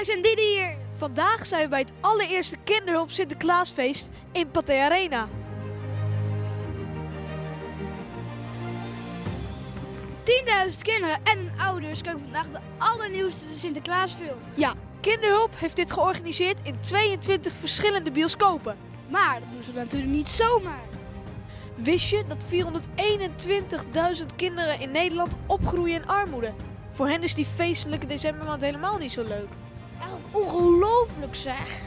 Alex en Didi hier. Vandaag zijn we bij het allereerste Kinderhulp Sinterklaasfeest in Pathé Arena. 10.000 kinderen en hun ouders kijken vandaag de allernieuwste Sinterklaasfilm. Ja, Kinderhulp heeft dit georganiseerd in 22 verschillende bioscopen. Maar dat doen ze natuurlijk niet zomaar. Wist je dat 421.000 kinderen in Nederland opgroeien in armoede? Voor hen is die feestelijke decembermaand helemaal niet zo leuk. Eigenlijk ongelooflijk zeg.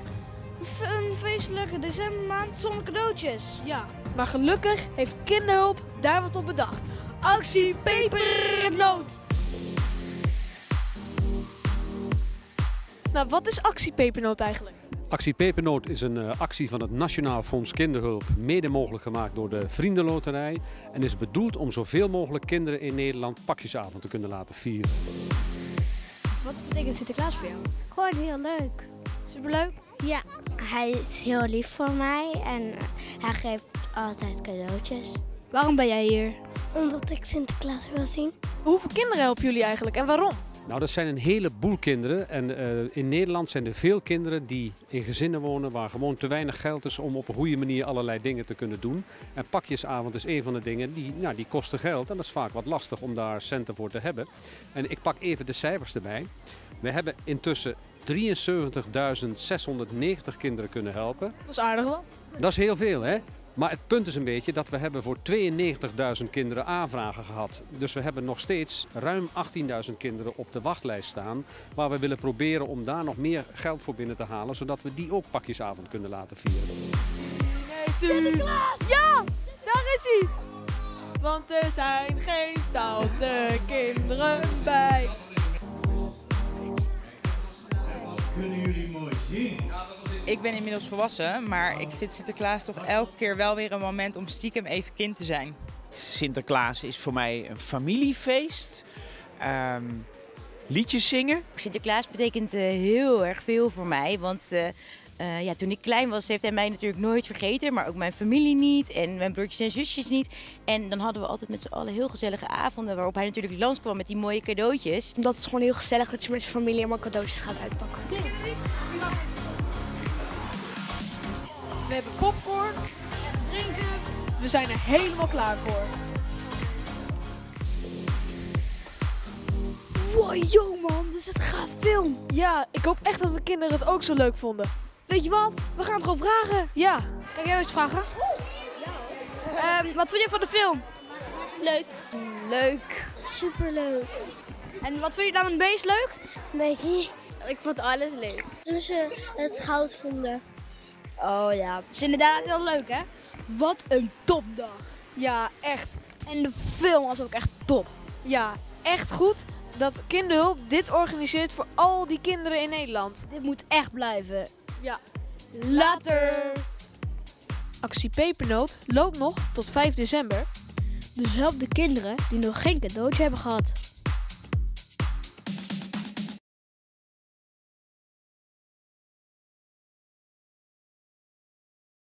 Een feestelijke decembermaand zonder cadeautjes. Ja, maar gelukkig heeft Kinderhulp daar wat op bedacht. Actie Pepernoot! Nou, wat is Actie Pepernoot eigenlijk? Actie Pepernoot is een actie van het Nationaal Fonds Kinderhulp, mede mogelijk gemaakt door de Vriendenloterij, en is bedoeld om zoveel mogelijk kinderen in Nederland pakjesavond te kunnen laten vieren. Wat betekent Sinterklaas voor jou? Gewoon heel leuk. Superleuk? Ja, hij is heel lief voor mij en hij geeft altijd cadeautjes. Waarom ben jij hier? Omdat ik Sinterklaas wil zien. Hoeveel kinderen helpen jullie eigenlijk en waarom? Nou, dat zijn een heleboel kinderen en in Nederland zijn er veel kinderen die in gezinnen wonen waar gewoon te weinig geld is om op een goede manier allerlei dingen te kunnen doen. En pakjesavond is een van de dingen die kosten geld en dat is vaak wat lastig om daar centen voor te hebben. En ik pak even de cijfers erbij. We hebben intussen 73.690 kinderen kunnen helpen. Dat is aardig wat. Dat is heel veel, hè? Maar het punt is een beetje dat we hebben voor 92.000 kinderen aanvragen gehad. Dus we hebben nog steeds ruim 18.000 kinderen op de wachtlijst staan. Waar we willen proberen om daar nog meer geld voor binnen te halen. Zodat we die ook pakjesavond kunnen laten vieren. Sinterklaas! Ja, daar is hij! Want er zijn geen stoute kinderen bij. Kunnen jullie mooi zien? Ik ben inmiddels volwassen, maar ik vind Sinterklaas toch elke keer wel weer een moment om stiekem even kind te zijn. Sinterklaas is voor mij een familiefeest, liedjes zingen. Sinterklaas betekent heel erg veel voor mij, want toen ik klein was heeft hij mij natuurlijk nooit vergeten, maar ook mijn familie niet en mijn broertjes en zusjes niet. En dan hadden we altijd met z'n allen heel gezellige avonden waarop hij natuurlijk langskwam met die mooie cadeautjes. Dat is gewoon heel gezellig dat je met je familie helemaal cadeautjes gaat uitpakken. We hebben popcorn, drinken, we zijn er helemaal klaar voor. Wow, yo man, dit is een gaaf film. Ja, ik hoop echt dat de kinderen het ook zo leuk vonden. Weet je wat, we gaan het gewoon vragen. Ja. Kan jij eens vragen? Ja. Wat vond je van de film? Leuk. Leuk. Superleuk. En wat vind je dan het meest leuk? Nee, ik vond alles leuk. Toen ze het goud vonden. Oh ja, het is inderdaad heel leuk hè? Wat een topdag! Ja, echt. En de film was ook echt top. Ja, echt goed dat Kinderhulp dit organiseert voor al die kinderen in Nederland. Dit moet echt blijven. Ja. Later! Actie Pepernoot loopt nog tot 5 december. Dus help de kinderen die nog geen cadeautje hebben gehad.